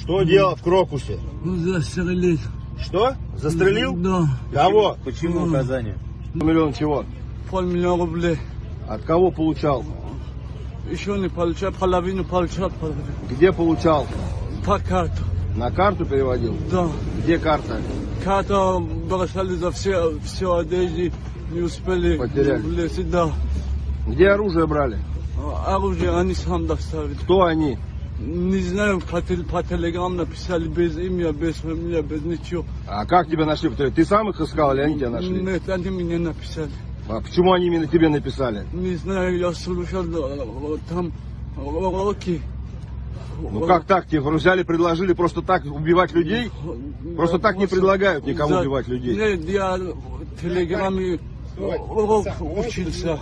Что делал в Крокусе? Застрелил. Что? Застрелил? Да. Кого? Почему наказание? Миллион чего? Полмиллиона рублей. От кого получал? Еще не получал, половину получал. Где получал? По карту. На карту переводил? Да. Где карта? Карта бросали за все одежды, не успели. Потеряли? Да. Где оружие брали? Оружие они сам доставили. Кто они? Не знаю, по Телеграм написали без имя, без фамилии, без ничего. А как тебя нашли? Ты сам их искал или они тебя нашли? Нет, они меня написали. А почему они именно тебе написали? Не знаю, я слушал там уроки. Ну как так? Тебе взяли, предложили просто так убивать людей? Просто так не предлагают никому убивать людей. Нет, я в Телеграме урок учился.